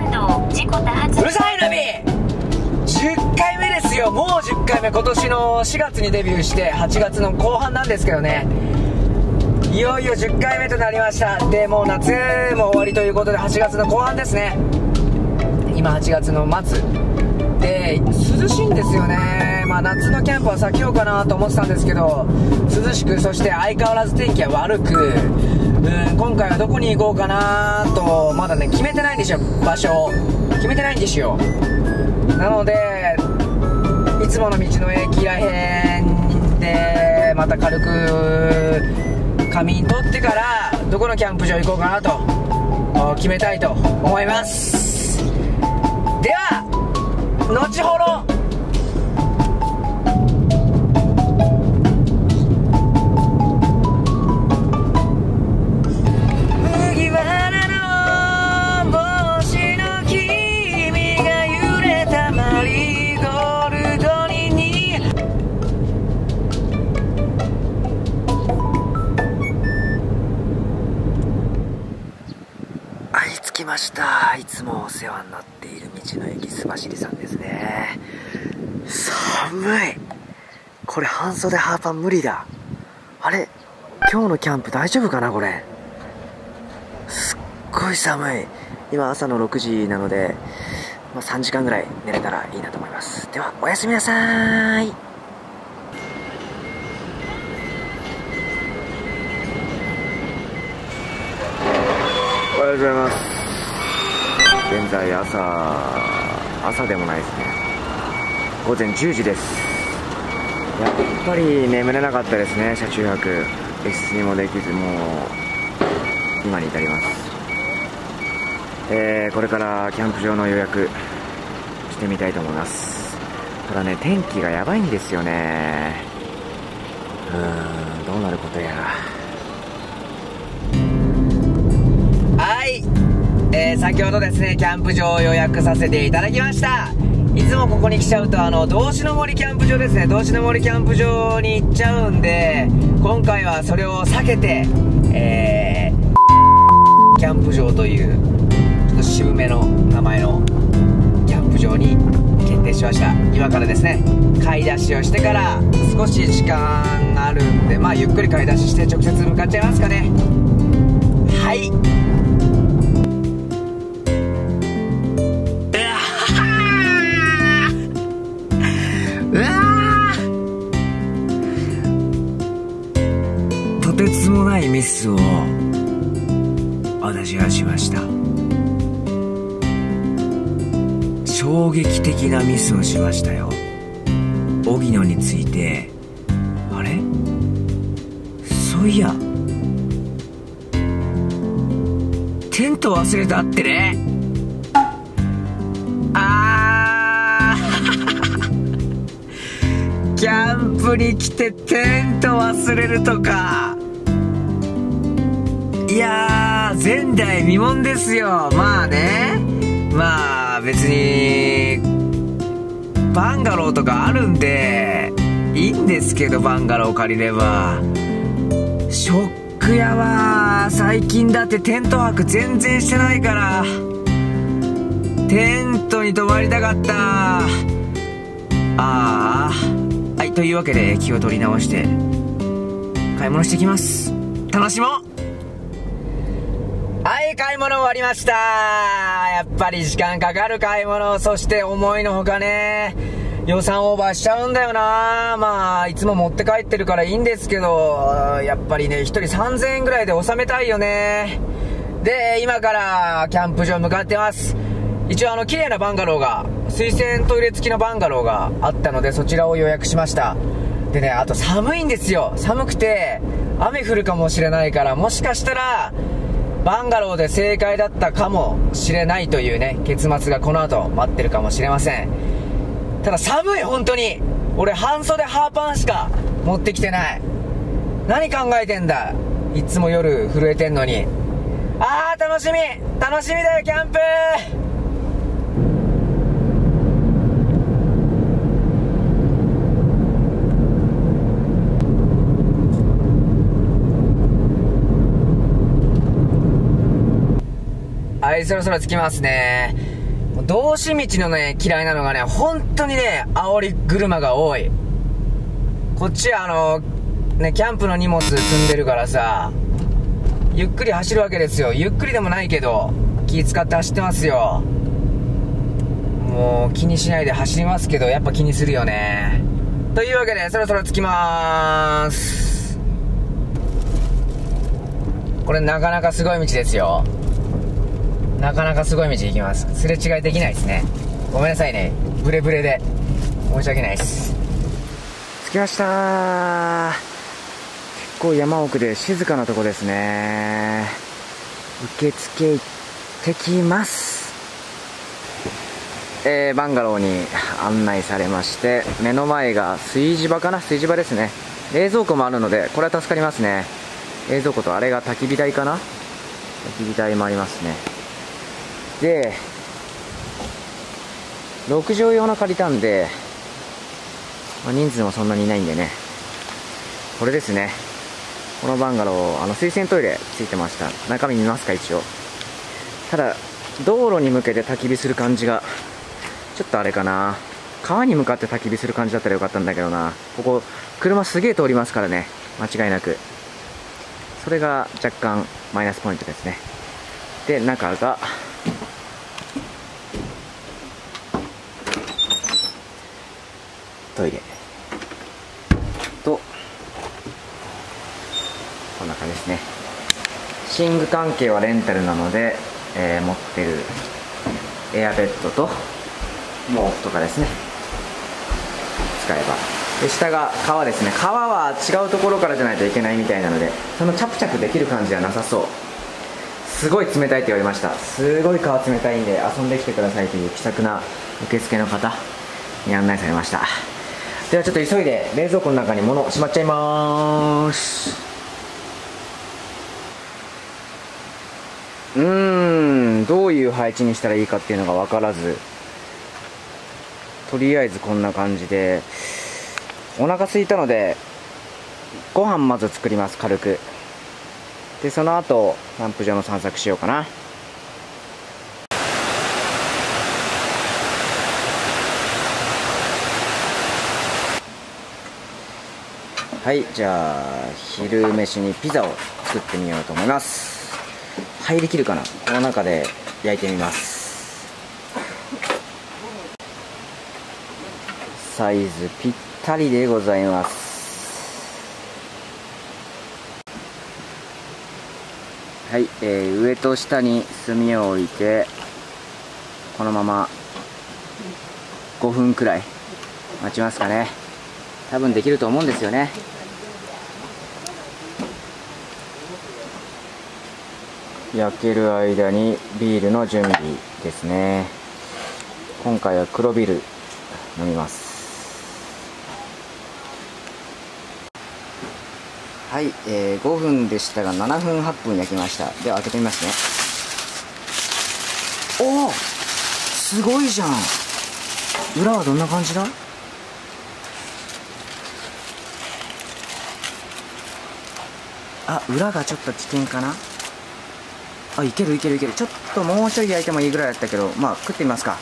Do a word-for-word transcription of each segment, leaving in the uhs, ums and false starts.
関道事故多発。うるさいナビじゅっかいめですよ。もうじゅっかいめ、今年のしがつにデビューしてはちがつの後半なんですけどね、いよいよじゅっかいめとなりました。でもう夏も終わりということで、はちがつの後半ですね。今はちがつの末で涼しいんですよね。まあ夏のキャンプは避けようかなと思ってたんですけど、涼しく、そして相変わらず天気は悪く、うん、今回はどこに行こうかなとまだね決めてないんですよ。場所決めてないんですよ。なのでいつもの道の駅らへんでまた軽く仮眠取ってからどこのキャンプ場行こうかなと決めたいと思います。では後ほど。ました。いつもお世話になっている道の駅すばしりさんですね。寒い。これ半袖ハーパン無理だ。あれ、今日のキャンプ大丈夫かなこれ。すっごい寒い。今朝のろくじなので、まあ、さんじかんぐらい寝れたらいいなと思います。ではおやすみなさい。おはようございます。現在朝、朝でもないですね。午前じゅうじです。やっぱり眠れなかったですね、車中泊。レッスンもできず、もう今に至ります。えー、これからキャンプ場の予約してみたいと思います。ただね、天気がやばいんですよね。うーん、どうなることやら。はいえー、先ほどですね、キャンプ場を予約させていただきました。いつもここに来ちゃうと、あの道志の森キャンプ場ですね、道志の森キャンプ場に行っちゃうんで、今回はそれを避けて、えー、キャンプ場というちょっと渋めの名前のキャンプ場に決定しました。今からですね、買い出しをしてから少し時間があるんで、まあゆっくり買い出しして直接向かっちゃいますかね。はい、とてつもないミスを私はしました。衝撃的なミスをしましたよ。荻野について、あれ、そういやテント忘れたってね。あーキャンプに来てテント忘れるとか、いやー前代未聞ですよ。まあね、まあ別にバンガローとかあるんでいいんですけど、バンガロー借りれば。ショックやわ。最近だってテント泊全然してないから、テントに泊まりたかった。あー、はい、というわけで気を取り直して買い物してきます。楽しもう。はい、買い物終わりました。やっぱり時間かかる買い物、そして思いのほかね、予算オーバーしちゃうんだよな。まあいつも持って帰ってるからいいんですけど、やっぱりね、ひとりさんぜんえんぐらいで収めたいよね。で、今からキャンプ場向かってます。一応あの綺麗なバンガローが、水洗トイレ付きのバンガローがあったので、そちらを予約しました。でね、あと寒いんですよ。寒くて雨降るかもしれないから、もしかしたらバンガローで正解だったかもしれないというね、結末がこの後待ってるかもしれません。ただ寒い、本当に。俺半袖ハーパンしか持ってきてない。何考えてんだ、いつも夜震えてんのに。あー楽しみ、楽しみだよキャンプ。りそろそろ着きますね。道志道のね、嫌いなのがね、本当にね、煽り車が多い。こっちはあの、ね、キャンプの荷物積んでるからさ、ゆっくり走るわけですよ。ゆっくりでもないけど、気使って走ってますよ。もう気にしないで走りますけど、やっぱ気にするよね。というわけで、そろそろ着きまーす。これなかなかすごい道ですよ。なかなかすごい道行きます。すれ違いできないですね。ごめんなさいね、ブレブレで申し訳ないです。着きましたー。結構山奥で静かなとこですね。受付行ってきます。えー、バンガローに案内されまして、目の前が炊事場かな。炊事場ですね。冷蔵庫もあるのでこれは助かりますね。冷蔵庫とあれが焚き火台かな。焚き火台もありますね。で、ろくじょう用の借りたんで、まあ、人数もそんなにいないんでね、これですね。このバンガロー、あの水洗トイレついてました。中身見ますか、一応。ただ道路に向けて焚き火する感じがちょっとあれかな。川に向かって焚き火する感じだったらよかったんだけどな。ここ車すげえ通りますからね、間違いなく。それが若干マイナスポイントですね。で、中がトイレとこんな感じですね。寝具関係はレンタルなので、えー、持ってるエアベッドと毛布とかですね、使えば。で、下が川ですね。川は違うところからじゃないといけないみたいなので、そのチャプチャプできる感じはなさそう。すごい冷たいって言われました。すごい川冷たいんで遊んできてくださいという気さくな受付の方に案内されました。ではちょっと急いで冷蔵庫の中に物をしまっちゃいまーす。うーん、どういう配置にしたらいいかっていうのが分からず、とりあえずこんな感じで、お腹空いたのでご飯まず作ります、軽く。で、その後キャンプ場の散策しようかな。はい、じゃあ昼飯にピザを作ってみようと思います。入りきるかな、この中で焼いてみます。サイズぴったりでございます。はい、えー、上と下に炭を置いて、このままごふんくらい待ちますかね。多分できると思うんですよね。焼ける間にビールの準備ですね。今回は黒ビール飲みます。はい、えー、ごふんでしたがななふんはっぷん焼きました。では開けてみますね。おお、すごいじゃん。裏はどんな感じだ。あ、裏がちょっと危険かな。あ、いけるいけるいける。ちょっともうちょい焼いてもいいぐらいだったけど、まあ食ってみますか。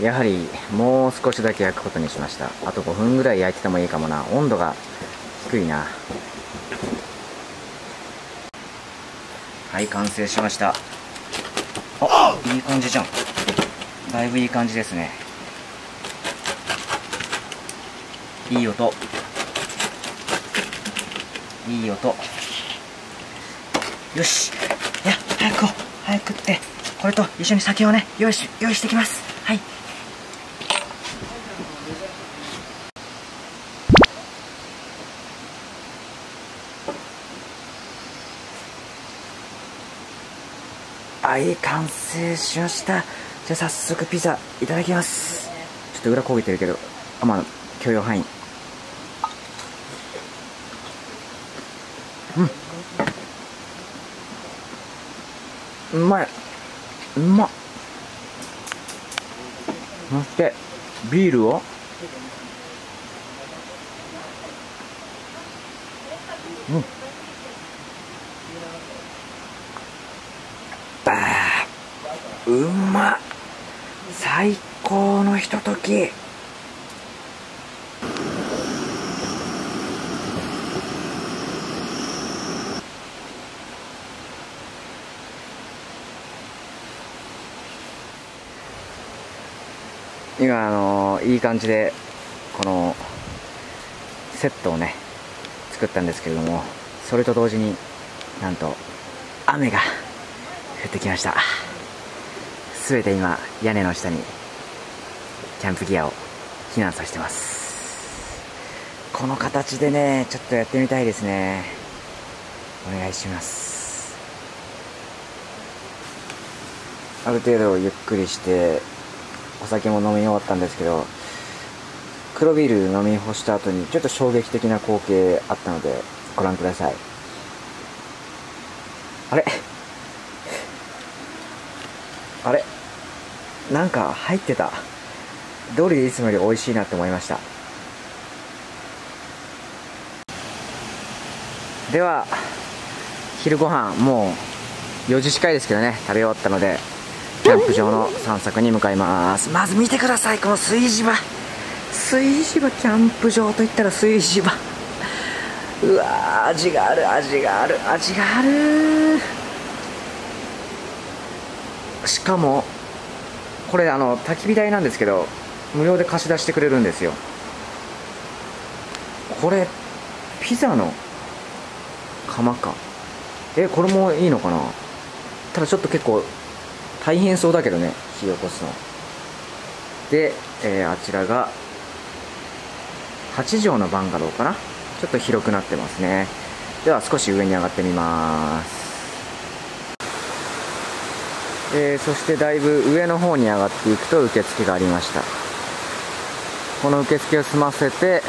やはりもう少しだけ焼くことにしました。あとごふんぐらい焼いててもいいかもな。温度が低いな。はい、完成しました。あ、いい感じじゃん。だいぶいい感じですね。いい音いい音。よし、いや、早くこう、早くってこれと一緒に酒をね、用意し用意してきます。はい、はい、完成しました。じゃあ早速ピザいただきます。ちょっと裏焦げてるけど、あ、まあ許容範囲。うまい、うまっ。そしてビールを、うん、うまっ、最高のひととき。今あのいい感じでこのセットをね作ったんですけれども、それと同時になんと雨が降ってきました。すべて今屋根の下にキャンプギアを避難させてます。この形でねちょっとやってみたいですね。お願いします。ある程度ゆっくりしてお酒も飲み終わったんですけど、黒ビール飲み干した後にちょっと衝撃的な光景あったのでご覧ください。あれあれなんか入ってた。どうりでいつもより美味しいなって思いました。では昼ご飯もうよじ近いですけどね、食べ終わったのでキャンプ場の散策に向かいます。まず見てください、この炊事場。炊事場、キャンプ場といったら炊事場。うわー、味がある味がある味がある。しかもこれあの焚き火台なんですけど無料で貸し出してくれるんですよ。これピザの窯か。え、これもいいのかな。ただちょっと結構大変そうだけどね、火起こすので、えー、あちらがはち畳のバンガローかな。ちょっと広くなってますね。では少し上に上がってみます。えー、そしてだいぶ上の方に上がっていくと受付がありました。この受付を済ませて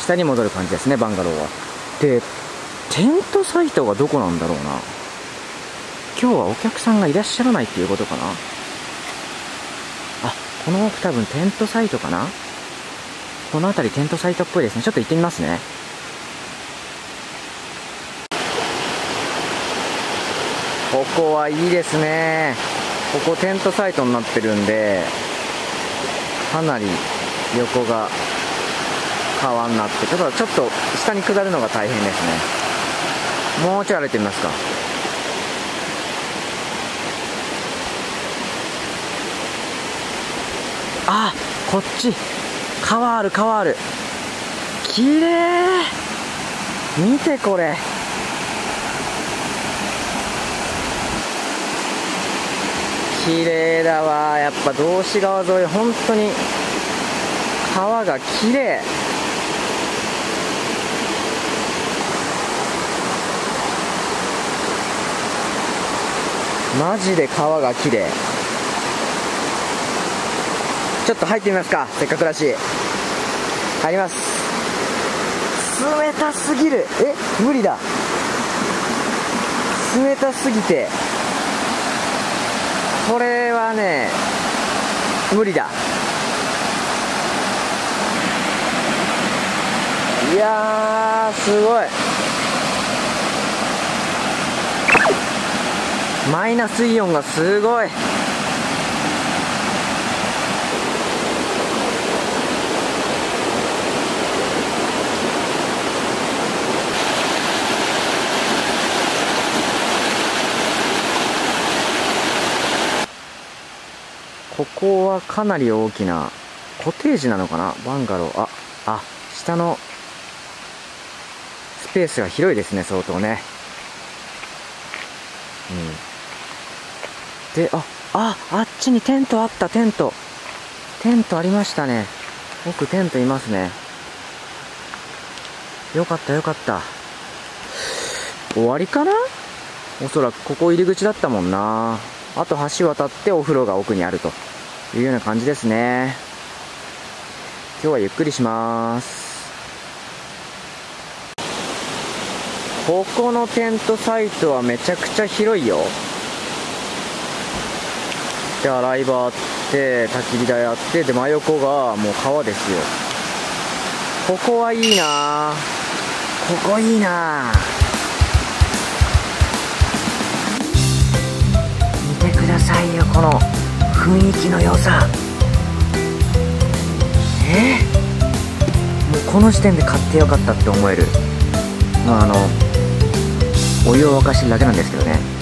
下に戻る感じですね、バンガローは。でテントサイトがどこなんだろうな。今日はお客さんがいらっしゃらないっていうことかな。あ、この奥多分テントサイトかな。この辺りテントサイトっぽいですね。ちょっと行ってみますね。ここはいいですね。ここテントサイトになってるんで、かなり横が川になって、ただちょっと下に下るのが大変ですね。もうちょい歩いてみますか。あ、こっち川ある川ある。きれい、見てこれ。きれいだわ。やっぱ道志川沿い本当に川がきれい。マジで川がきれい。ちょっと入ってみますか、せっかくらしい。入ります。冷たすぎる。え、無理だ。冷たすぎてこれはね無理だ。いやー、すごい。マイナスイオンがすごい。ここはかなり大きなコテージなのかな、バンガロー。ああ、下のスペースが広いですね、相当ね。うん。で、ああ、あっちにテントあった。テントテントありましたね。奥テントいますね。よかったよかった。終わりかな、おそらく。ここ入り口だったもんな。あと橋渡ってお風呂が奥にあるというような感じですね。今日はゆっくりします。ここのテントサイトはめちゃくちゃ広いよ。で、洗い場あって、焚き火台あって、で真横がもう川ですよ。ここはいいな、ここいいな。見てください。さいよ、この雰囲気の良さ。えー、もうこの時点で買ってよかったって思える。まああのお湯を沸かしてるだけなんですけどね。